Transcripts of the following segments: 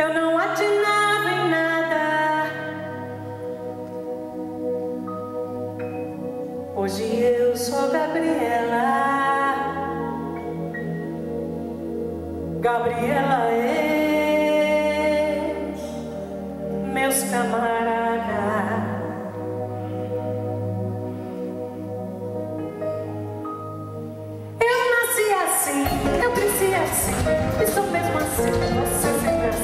Eu não atinava em nada. Hoje eu sou Gabriela é meus camaradas. Eu nasci assim, eu cresci assim, e sou mesmo assim, você sempre assim.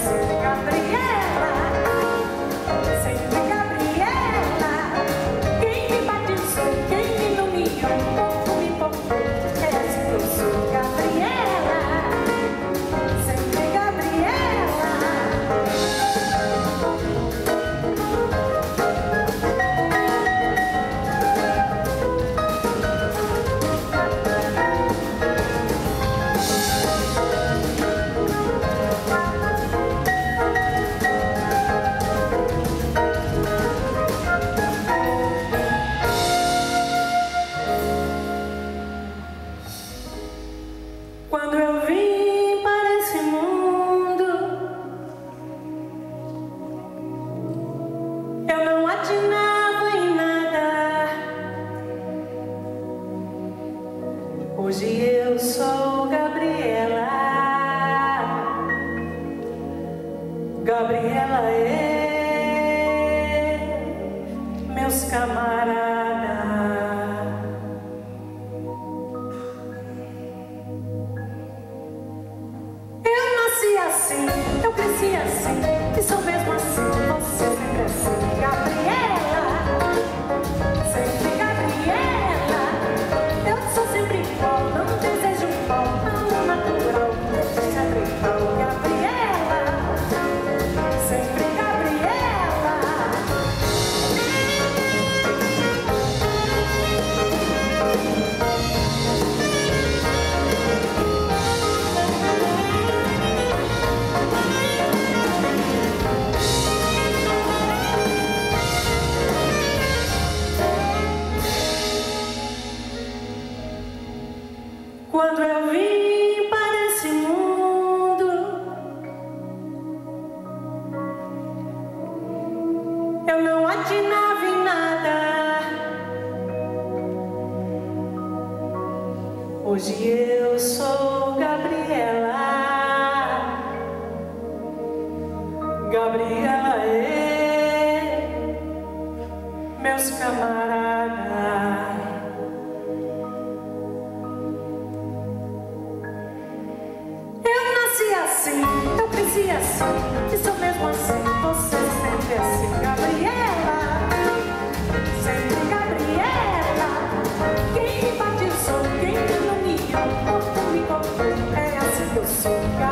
Quando eu vim para esse mundo, eu não atinava em nada. Hoje eu sou Gabriela é meus camaradas. Assim, eu cresci assim, e sou mesmo assim, você sempre assim, Gabriela, sempre Gabriela, eu sou sempre igual, não desejo igual, não natural, sempre igual, Gabriela, sempre Gabriela. Quando eu vim para esse mundo, eu não atinava em nada. Hoje eu sou Gabriela é meus camaradas. Assim, eu cresci assim, e sou mesmo assim, você sempre assim, Gabriela, sempre Gabriela, quem me batizou, quem me nomeou, como me contou, é assim que eu sou.